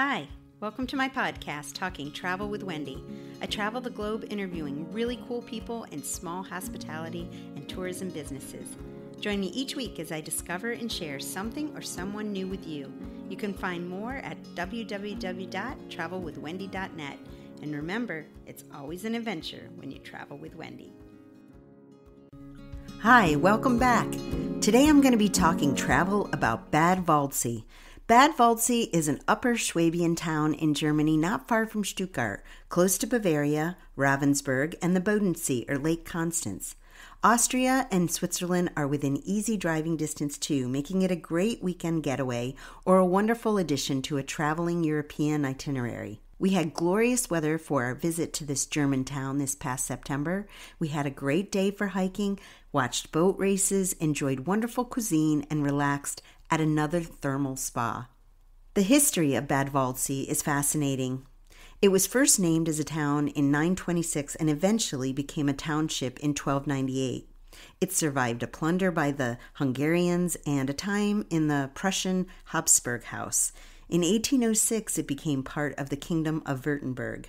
Hi, welcome to my podcast, Talking Travel with Wendy. I travel the globe interviewing really cool people in small hospitality and tourism businesses. Join me each week as I discover and share something or someone new with you. You can find more at www.travelwithwendy.net. And remember, it's always an adventure when you travel with Wendy. Hi, welcome back. Today I'm going to be talking travel about Bad Waldsee. Bad Waldsee is an upper Swabian town in Germany not far from Stuttgart, close to Bavaria, Ravensburg, and the Bodensee or Lake Constance. Austria and Switzerland are within easy driving distance too, making it a great weekend getaway or a wonderful addition to a traveling European itinerary. We had glorious weather for our visit to this German town this past September. We had a great day for hiking, watched boat races, enjoyed wonderful cuisine, and relaxed at another thermal spa. The history of Bad Waldsee is fascinating. It was first named as a town in 926 and eventually became a township in 1298. It survived a plunder by the Hungarians and a time in the Prussian Habsburg house. In 1806, it became part of the Kingdom of Württemberg.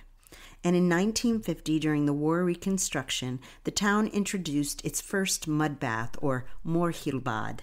And in 1950, during the war reconstruction, the town introduced its first mud bath or Moorheilbad,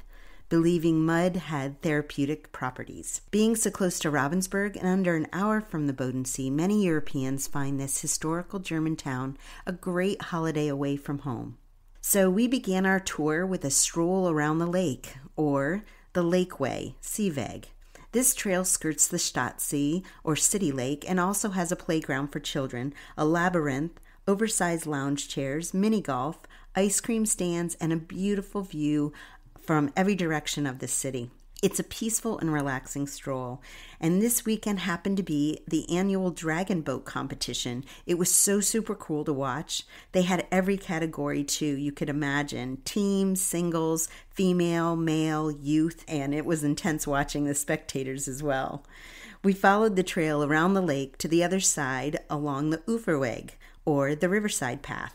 believing mud had therapeutic properties. Being so close to Ravensburg and under an hour from the Bodensee, many Europeans find this historical German town a great holiday away from home. So we began our tour with a stroll around the lake, or the Lakeway, Seeweg. This trail skirts the Stadtsee, or city lake, and also has a playground for children, a labyrinth, oversized lounge chairs, mini golf, ice cream stands, and a beautiful view from every direction of the city. It's a peaceful and relaxing stroll. And this weekend happened to be the annual dragon boat competition. It was so super cool to watch. They had every category too, you could imagine. Teams, singles, female, male, youth, and it was intense watching the spectators as well. We followed the trail around the lake to the other side along the Uferweg, or the riverside path,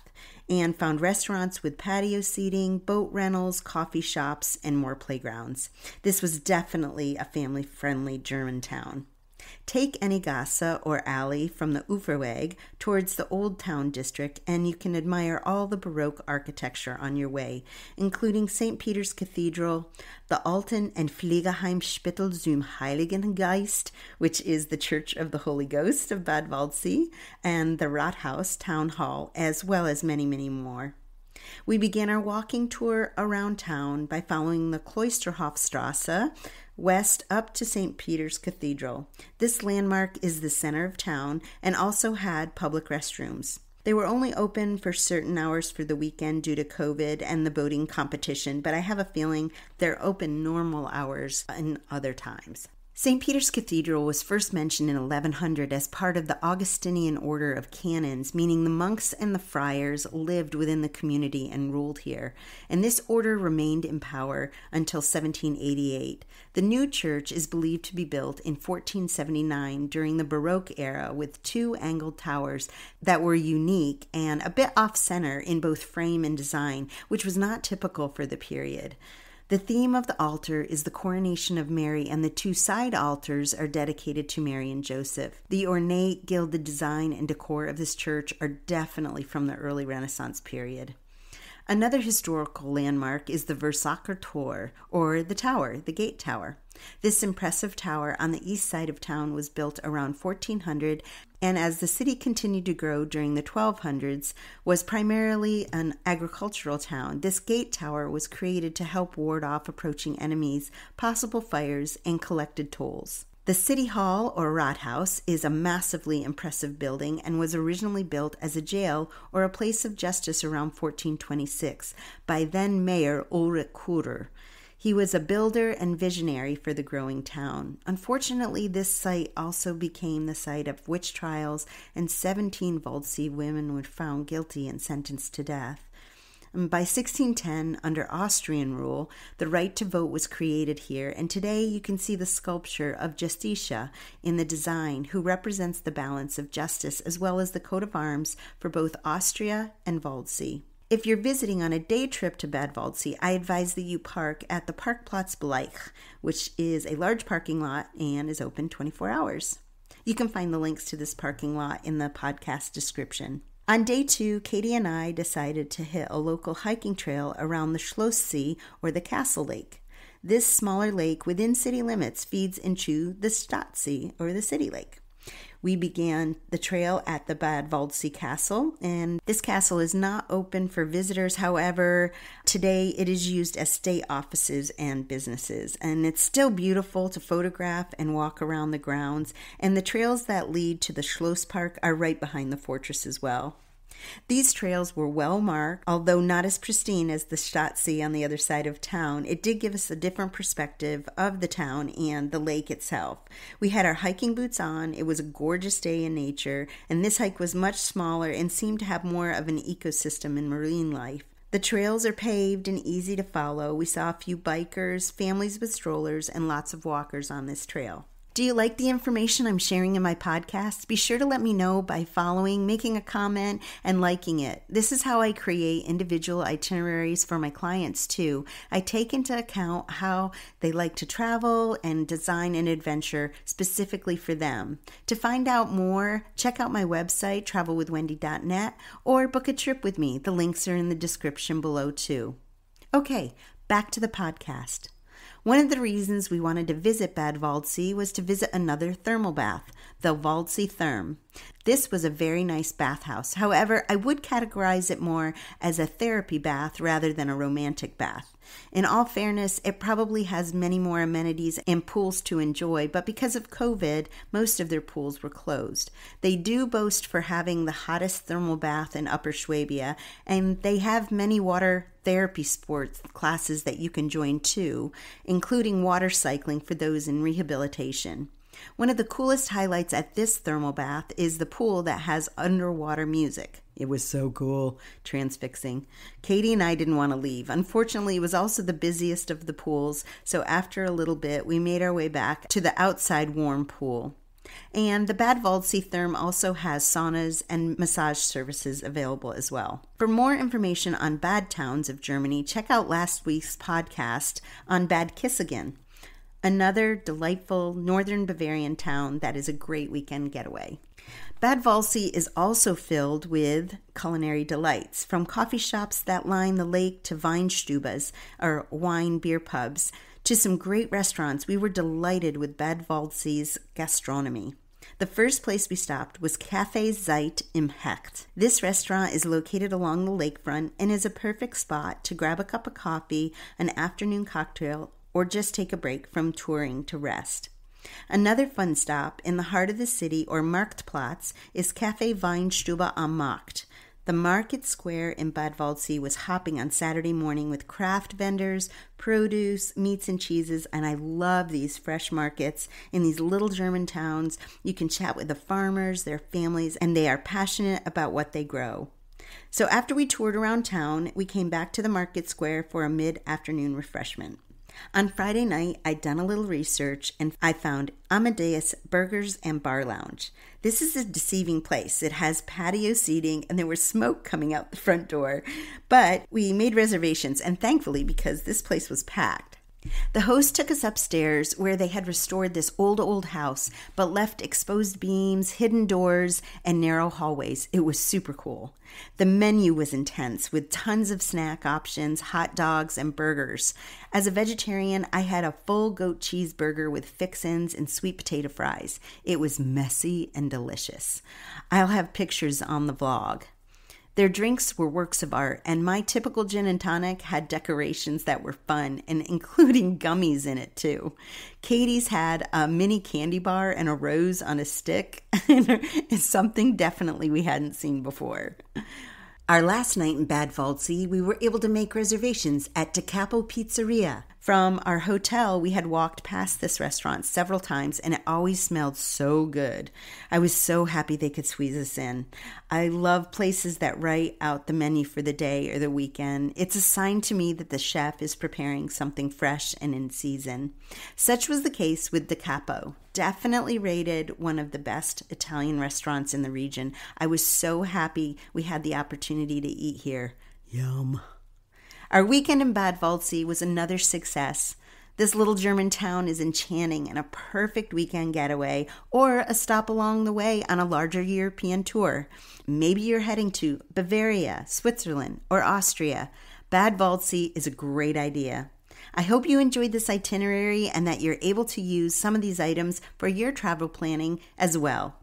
and found restaurants with patio seating, boat rentals, coffee shops, and more playgrounds. This was definitely a family-friendly German town. Take any Gasse or alley from the Uferweg towards the Old Town District, and you can admire all the Baroque architecture on your way, including St. Peter's Cathedral, the Alten- and Pflegeheimspital zum Heiligen Geist, which is the Church of the Holy Ghost of Bad Waldsee, and the Rathaus Town Hall, as well as many, many more. We began our walking tour around town by following the Klosterhofstrasse west up to St. Peter's Cathedral. This landmark is the center of town and also had public restrooms. They were only open for certain hours for the weekend due to COVID and the boating competition, but I have a feeling they're open normal hours in other times. St. Peter's Cathedral was first mentioned in 1100 as part of the Augustinian Order of Canons, meaning the monks and the friars lived within the community and ruled here, and this order remained in power until 1788. The new church is believed to be built in 1479 during the Baroque era with two angled towers that were unique and a bit off-center in both frame and design, which was not typical for the period. The theme of the altar is the coronation of Mary, and the two side altars are dedicated to Mary and Joseph. The ornate, gilded design and decor of this church are definitely from the early Renaissance period. Another historical landmark is the Wurzacher Tor, or the tower, the gate tower. This impressive tower on the east side of town was built around 1400, and as the city continued to grow during the 1200s, was primarily an agricultural town. This gate tower was created to help ward off approaching enemies, possible fires, and collected tolls. The City Hall, or Rathaus, is a massively impressive building and was originally built as a jail or a place of justice around 1426 by then-Mayor Ulrich Kurrer. He was a builder and visionary for the growing town. Unfortunately, this site also became the site of witch trials, and 17 Waldsee women were found guilty and sentenced to death. And by 1610, under Austrian rule, the right to vote was created here, and today you can see the sculpture of Justitia in the design, who represents the balance of justice as well as the coat of arms for both Austria and Waldsee. If you're visiting on a day trip to Bad Waldsee, I advise that you park at the Parkplatz Bleich, which is a large parking lot and is open 24 hours. You can find the links to this parking lot in the podcast description. On day two, Katie and I decided to hit a local hiking trail around the Schlosssee, or the Castle Lake. This smaller lake within city limits feeds into the Stadtsee, or the City Lake. We began the trail at the Bad Waldsee Castle, and this castle is not open for visitors. However, today it is used as state offices and businesses, and it's still beautiful to photograph and walk around the grounds, and the trails that lead to the Schlosspark are right behind the fortress as well. These trails were well marked, although not as pristine as the Stadtsee on the other side of town. It did give us a different perspective of the town and the lake itself. We had our hiking boots on. It was a gorgeous day in nature, and this hike was much smaller and seemed to have more of an ecosystem and marine life. The trails are paved and easy to follow. We saw a few bikers, families with strollers, and lots of walkers on this trail. Do you like the information I'm sharing in my podcast? Be sure to let me know by following, making a comment, and liking it. This is how I create individual itineraries for my clients too. I take into account how they like to travel and design an adventure specifically for them. To find out more, check out my website, travelwithwendy.net, or book a trip with me. The links are in the description below too. Okay, back to the podcast. One of the reasons we wanted to visit Bad Waldsee was to visit another thermal bath, the Waldsee Therme. This was a very nice bathhouse. However, I would categorize it more as a therapy bath rather than a romantic bath. In all fairness, it probably has many more amenities and pools to enjoy, but because of COVID, most of their pools were closed. They do boast for having the hottest thermal bath in Upper Swabia, and they have many water therapy sports classes that you can join too, including water cycling for those in rehabilitation. One of the coolest highlights at this thermal bath is the pool that has underwater music. It was so cool, transfixing. Katie and I didn't want to leave. Unfortunately, it was also the busiest of the pools, so after a little bit, we made our way back to the outside warm pool. And the Bad Waldsee Therme also has saunas and massage services available as well. For more information on bad towns of Germany, check out last week's podcast on Bad Kissingen, another delightful northern Bavarian town that is a great weekend getaway. Bad Waldsee is also filled with culinary delights, from coffee shops that line the lake to Weinstubas, or wine beer pubs, to some great restaurants. We were delighted with Bad Waldsee's gastronomy. The first place we stopped was Cafe Zeit im Hecht. This restaurant is located along the lakefront and is a perfect spot to grab a cup of coffee, an afternoon cocktail, or just take a break from touring to rest. Another fun stop in the heart of the city, or Marktplatz, is Café Weinstube am Markt. The market square in Bad Waldsee was hopping on Saturday morning with craft vendors, produce, meats and cheeses, and I love these fresh markets in these little German towns. You can chat with the farmers, their families, and they are passionate about what they grow. So after we toured around town, we came back to the market square for a mid-afternoon refreshment. On Friday night, I'd done a little research and I found Amadeus Burgers and Bar Lounge. This is a deceiving place. It has patio seating and there was smoke coming out the front door, but we made reservations, and thankfully, because this place was packed. The host took us upstairs where they had restored this old house, but left exposed beams, hidden doors, and narrow hallways. It was super cool. The menu was intense with tons of snack options, hot dogs, and burgers. As a vegetarian, I had a full goat cheeseburger with fixins and sweet potato fries. It was messy and delicious. I'll have pictures on the vlog. Their drinks were works of art, and my typical gin and tonic had decorations that were fun, and including gummies in it too. Katie's had a mini candy bar and a rose on a stick, and something definitely we hadn't seen before. Our last night in Bad Waldsee, we were able to make reservations at DeCapo Pizzeria. From our hotel, we had walked past this restaurant several times, and it always smelled so good. I was so happy they could squeeze us in. I love places that write out the menu for the day or the weekend. It's a sign to me that the chef is preparing something fresh and in season. Such was the case with DeCapo. Definitely rated one of the best Italian restaurants in the region. I was so happy we had the opportunity to eat here. Yum. Our weekend in Bad Waldsee was another success. The This little German town is enchanting and a perfect weekend getaway or a stop along the way on a larger European tour. Maybe you're heading to Bavaria, Switzerland, or Austria. Bad Waldsee is a great idea. I hope you enjoyed this itinerary and that you're able to use some of these items for your travel planning as well.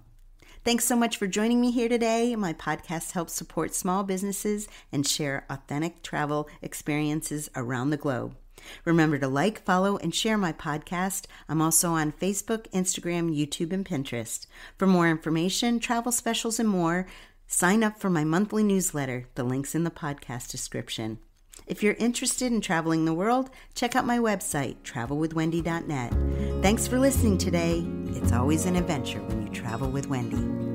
Thanks so much for joining me here today. My podcast helps support small businesses and share authentic travel experiences around the globe. Remember to like, follow, and share my podcast. I'm also on Facebook, Instagram, YouTube, and Pinterest. For more information, travel specials, and more, sign up for my monthly newsletter. The link's in the podcast description. If you're interested in traveling the world, check out my website, travelwithwendy.net. Thanks for listening today. It's always an adventure when you travel with Wendy.